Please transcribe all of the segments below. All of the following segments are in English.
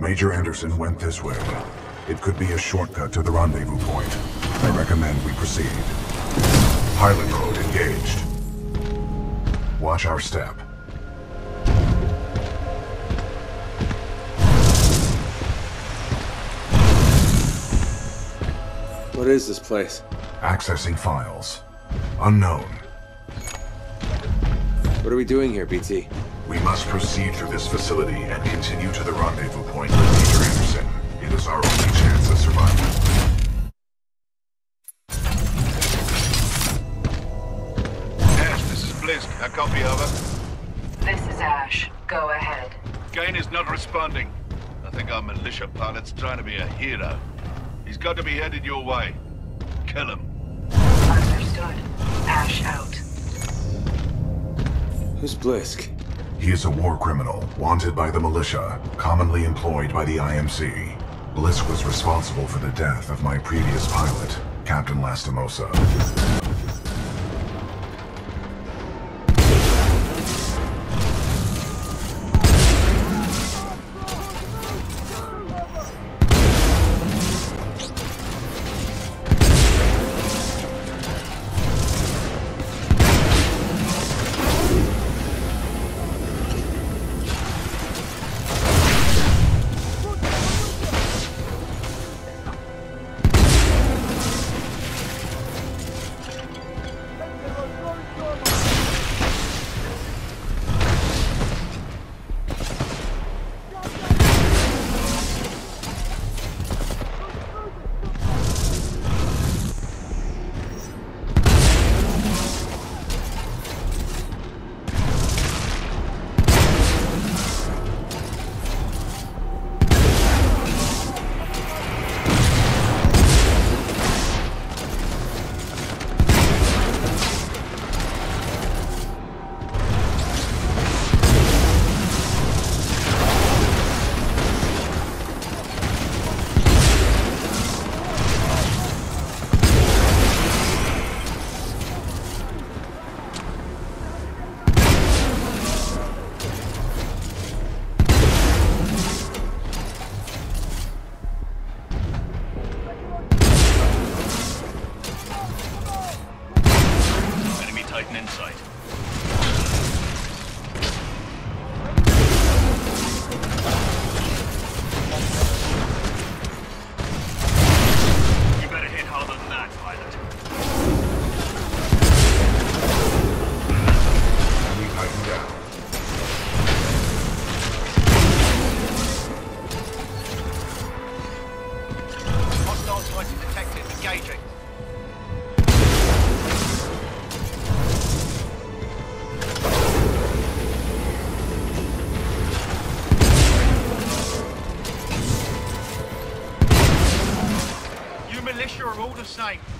Major Anderson went this way. It could be a shortcut to the rendezvous point. I recommend we proceed. Pilot mode engaged. Watch our step. What is this place? Accessing files. Unknown. What are we doing here, BT? We must proceed through this facility and continue to the rendezvous point with Peter Anderson. It is our only chance of survival. Blisk, a copy over. This is Ash. Go ahead. Kane is not responding. I think our militia pilot's trying to be a hero. He's got to be headed your way. Kill him. Understood. Ash out. Who's Blisk? He is a war criminal, wanted by the militia, commonly employed by the IMC. Blisk was responsible for the death of my previous pilot, Captain Lastimosa.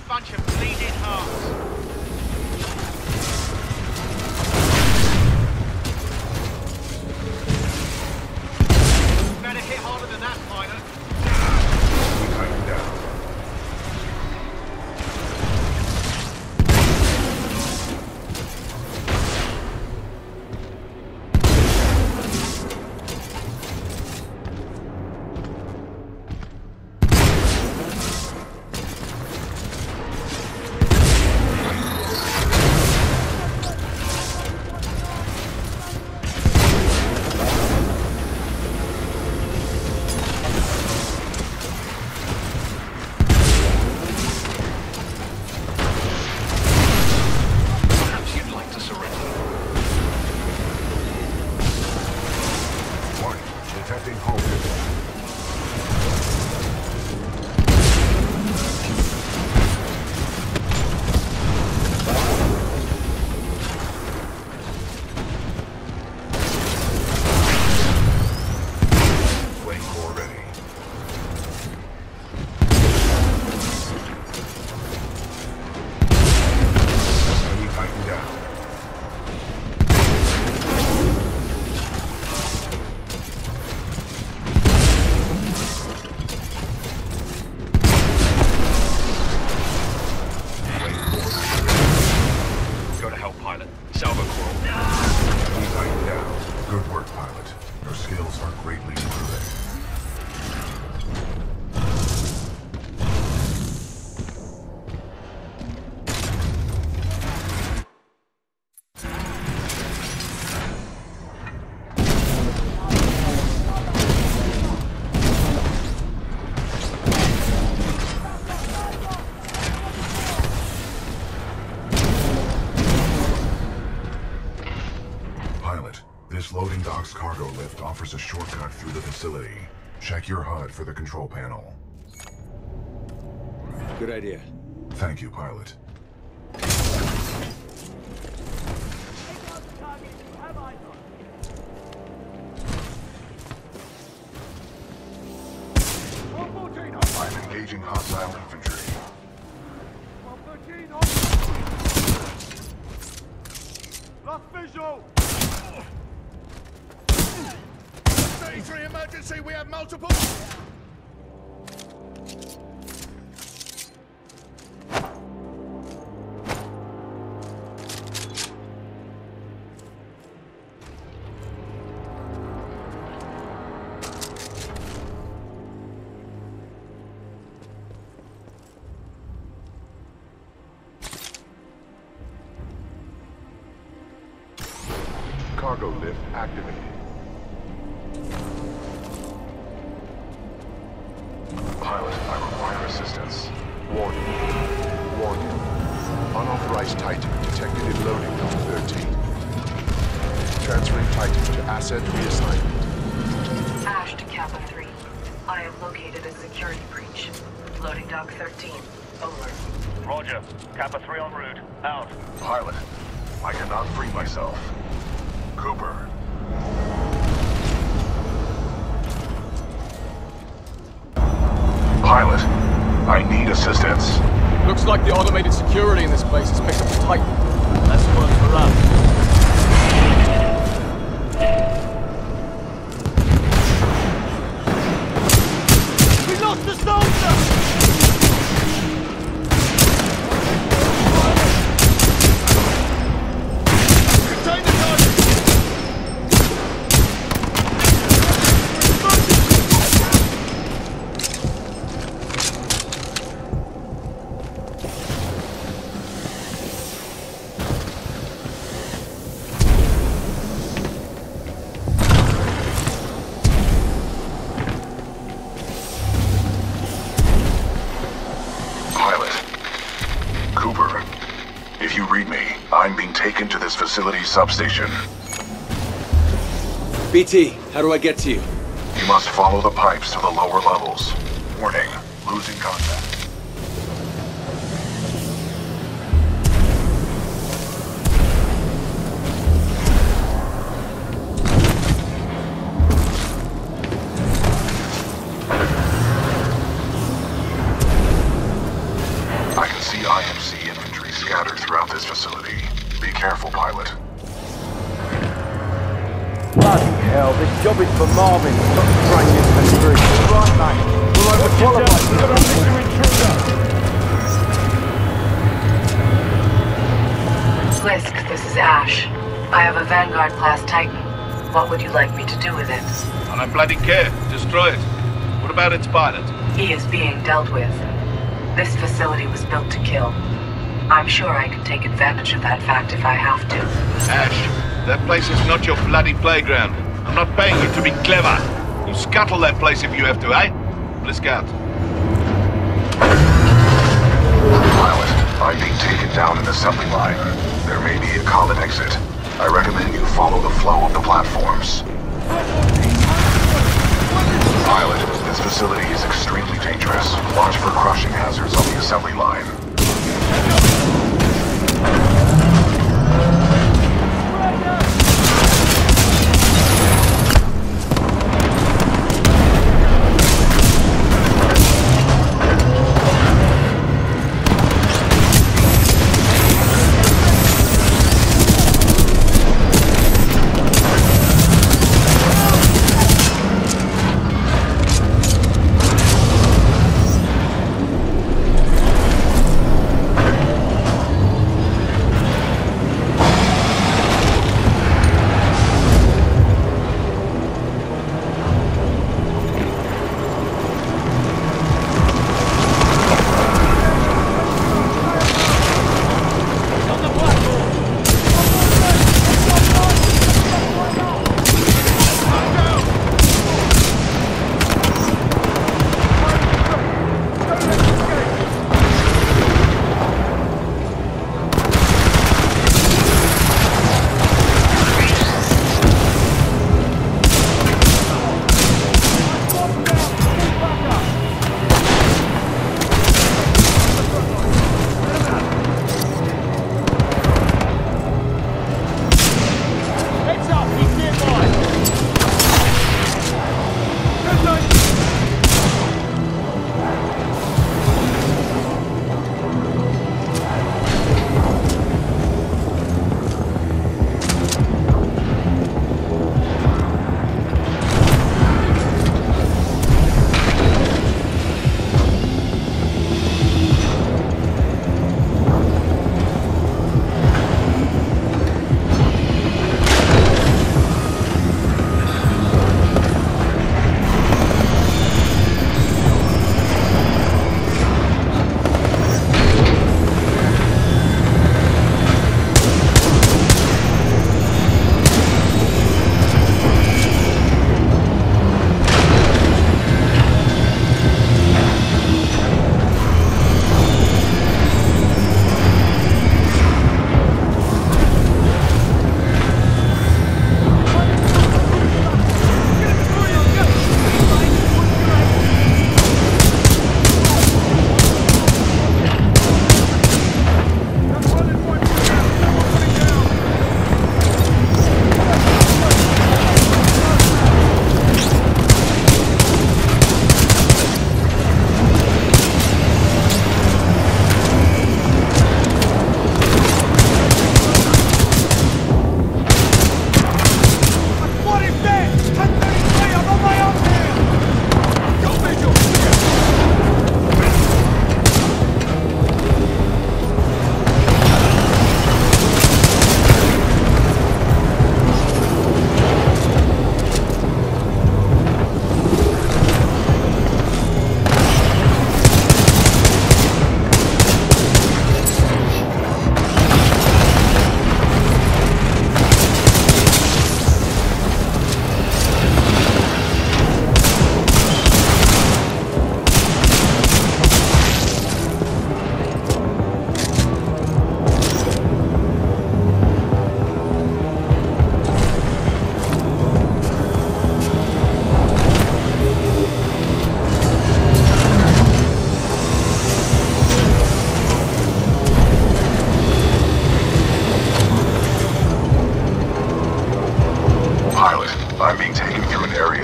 Bunch of bleeding hearts. there's a shortcut through the facility. Check your HUD for the control panel. Good idea. Thank you, pilot. I'm engaging hostile infantry. Lost visual! 33 emergency, we have multiple! Cargo lift activated. Pilot, I require assistance. Warning. Warning. Unauthorized Titan detected in loading number 13. Transferring Titan to asset reassignment. Ash to Kappa 3. I have located a security breach. Loading dock 13. Over. Roger. Kappa 3 en route. Out. Pilot, I cannot free myself. Cooper. Pilot, I need assistance. Looks like the automated security in this place has picked up the Titan. That's one for us. We lost the soldier! Facility substation. BT, how do I get to you? You must follow the pipes to the lower levels. Warning, losing contact. I can see IMC infantry scattered throughout this facility. Be careful, pilot. Bloody hell, this job is for Marvin, not for trying this country. Right, mate. We're overqualified. We're going to an intruder. Blisk, this is Ash. I have a Vanguard-class Titan. What would you like me to do with it? I don't bloody care. Destroy it. What about its pilot? He is being dealt with. This facility was built to kill. I'm sure I can take advantage of that fact if I have to. Ash, that place is not your bloody playground. I'm not paying you to be clever. You scuttle that place if you have to, eh? Blisk out. Pilot, I'm being taken down an assembly line. There may be a common exit. I recommend you follow the flow of the platforms. Pilot, this facility is extremely dangerous. Watch for crushing hazards on the assembly line.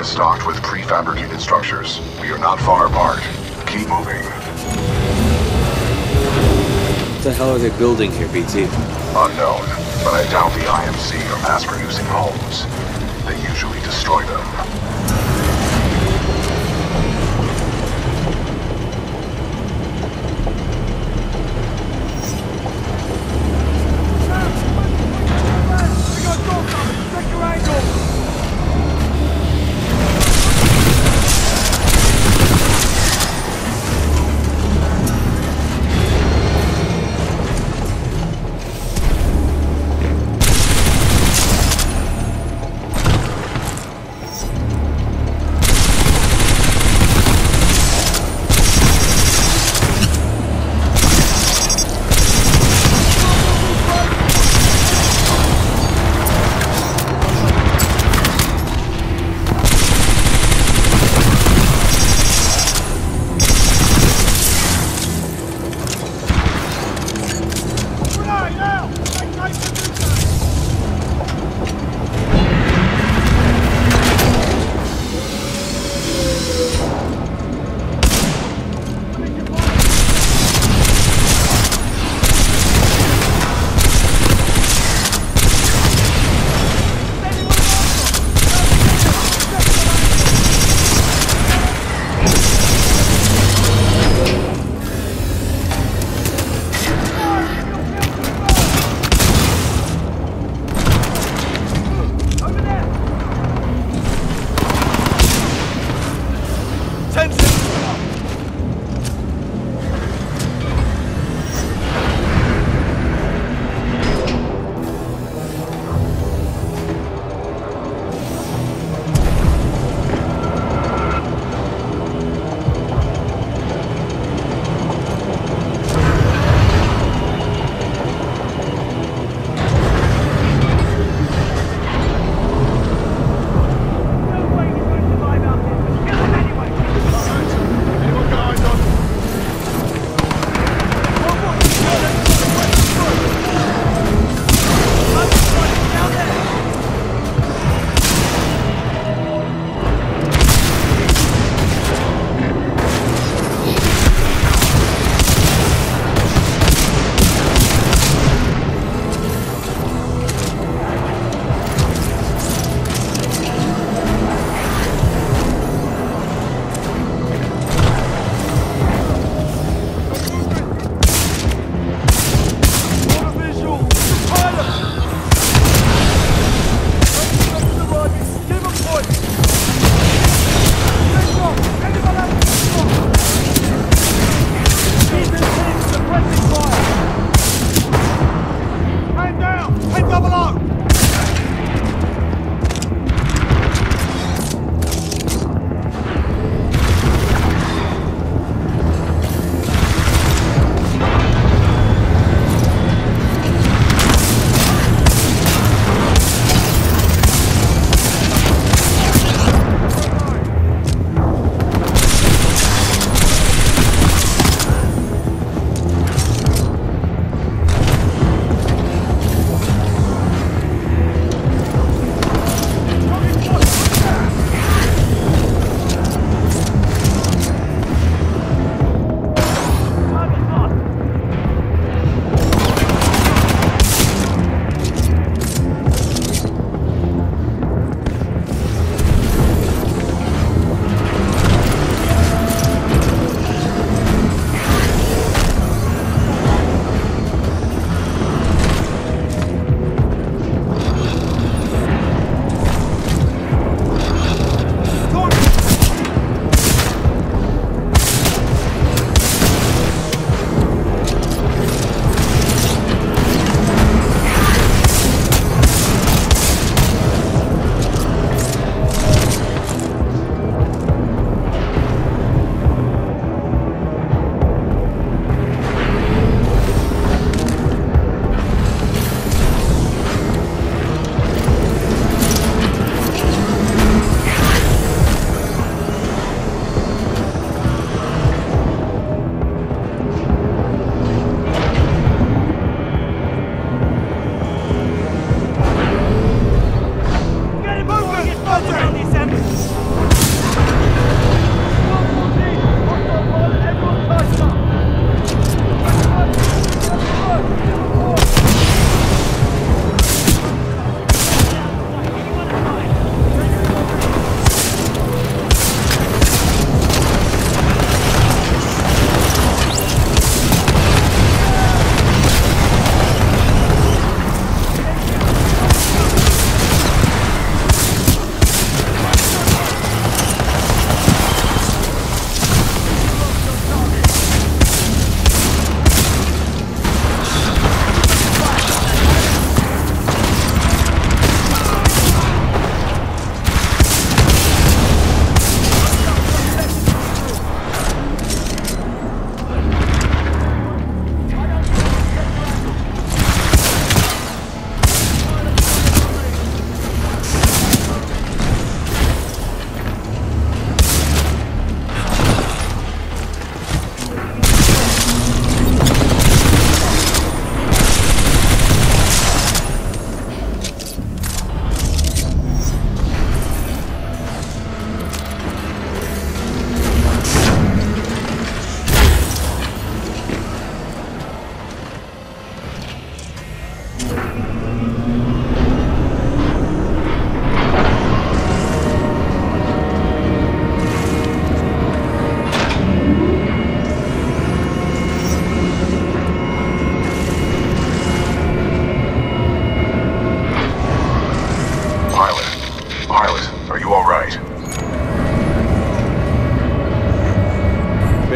is stocked with prefabricated structures. We are not far apart. Keep moving. What the hell are they building here, BT? Unknown, but I doubt the IMC are mass-producing homes. They usually destroy them.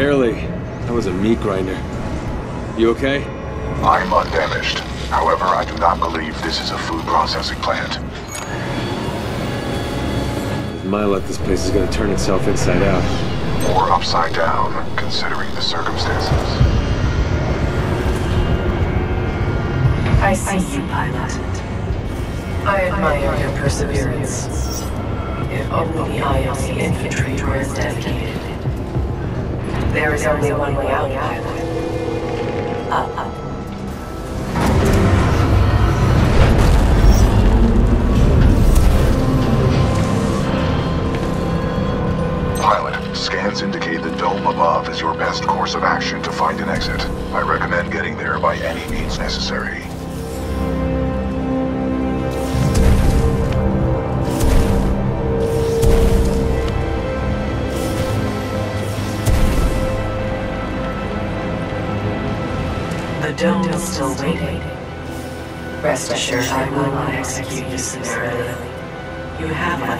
Barely. That was a meat grinder. You okay? I'm undamaged. However, I do not believe this is a food processing plant. With my luck, this place is going to turn itself inside out. Or upside down, considering the circumstances. I see you, pilot. I admire your perseverance. If only the IMC infantry were as dedicated. There is only one way out, pilot. Up. Pilot, scans indicate the dome above is your best course of action to find an exit. I recommend getting there by any means necessary. The dome is still waiting. Rest assured, I will not execute you summarily. You have my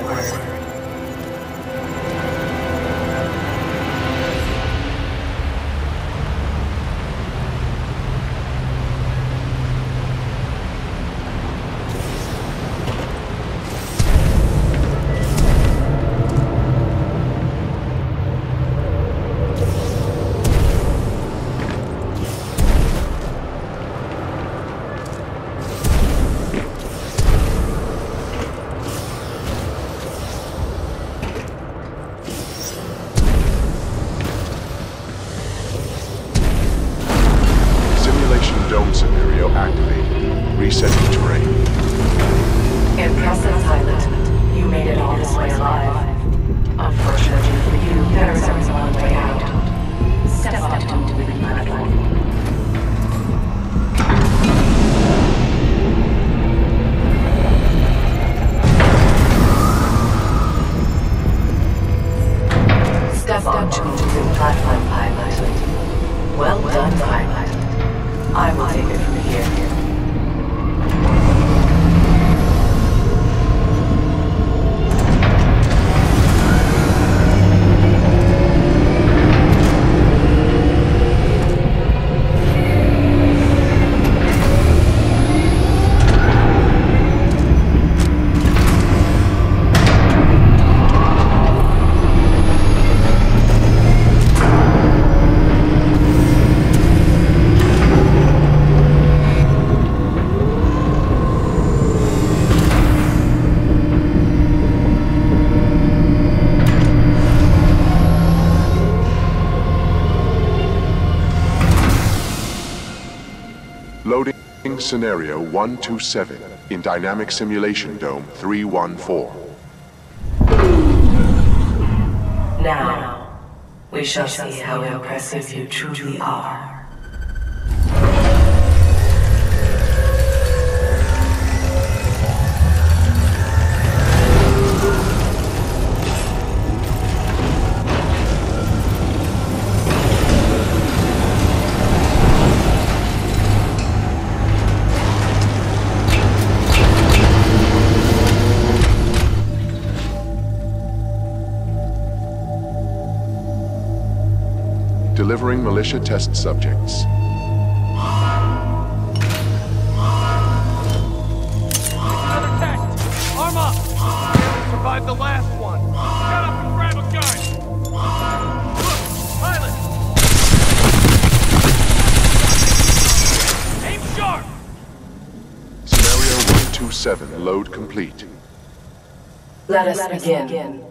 Scenario 127 in Dynamic Simulation Dome 314. Now, we shall see how impressive you truly are. Delivering militia test subjects. Another test! Arm up! Survived the last one! Shut up and grab a gun! Look! Pilot! Aim sharp! Scenario 127, load complete. Let us begin.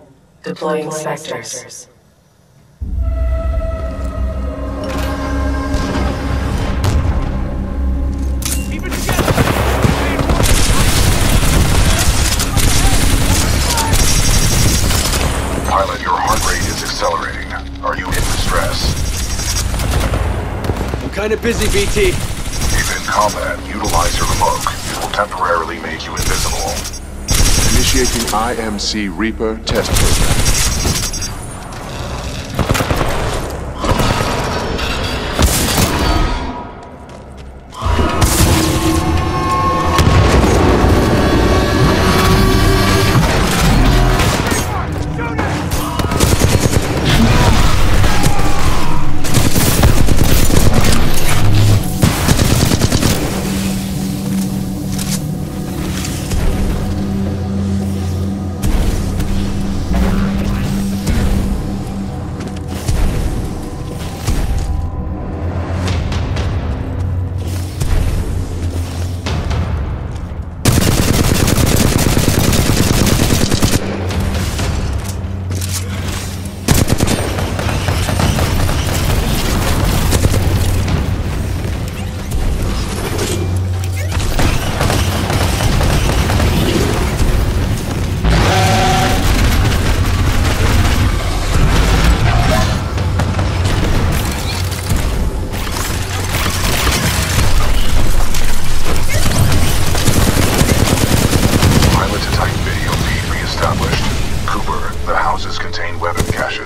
Deploying Spectres. Pilot, your heart rate is accelerating. Are you in distress? I'm kind of busy, BT. If in combat, utilize your cloak. It will temporarily make you invisible. Initiating IMC Reaper test program.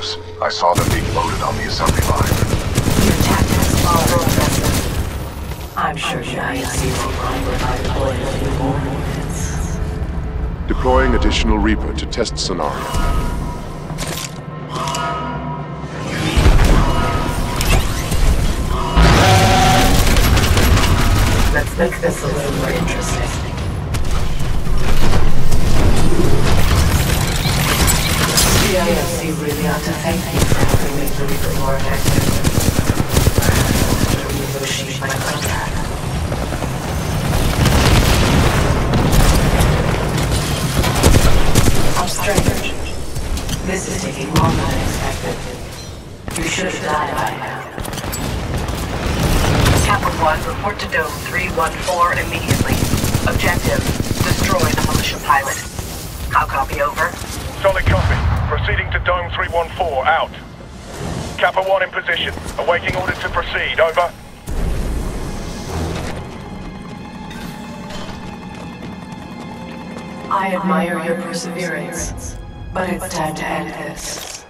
Spectres. I saw them being loaded on the assembly line. Your tactics are wrong. I'm sure the IMC line will not deploy a few more units. Deploying additional Reaper to test scenario. Let's make this a little more interesting. The IMC really ought to thank me for helping make the Reaper more effective. I have to renegotiate my contract. I'm strange. This is taking longer than expected. You should have died by now. Kappa-1, report to Dome 314 immediately. Objective, destroy the militia pilot. How copy, over? Solid copy. Proceeding to Dome 314, out. Kappa-1 in position. Awaiting orders to proceed, over. I admire your perseverance, but it's time to end this.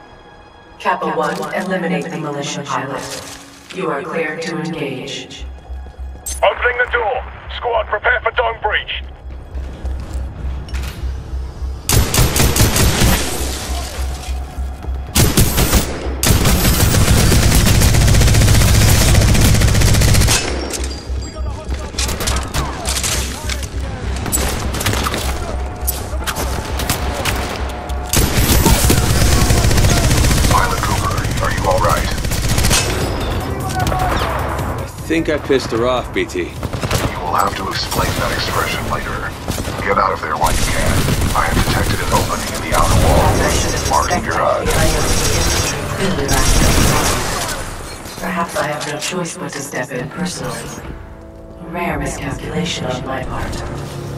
Kappa-1, eliminate the militia pilot. You are clear to engage. Opening the door. Squad, prepare for dome breach. I think I pissed her off, BT. You will have to explain that expression later. Get out of there while you can. I have detected an opening in the outer wall, marking your HUD. Perhaps I have no choice but to step in personally. A rare miscalculation on my part.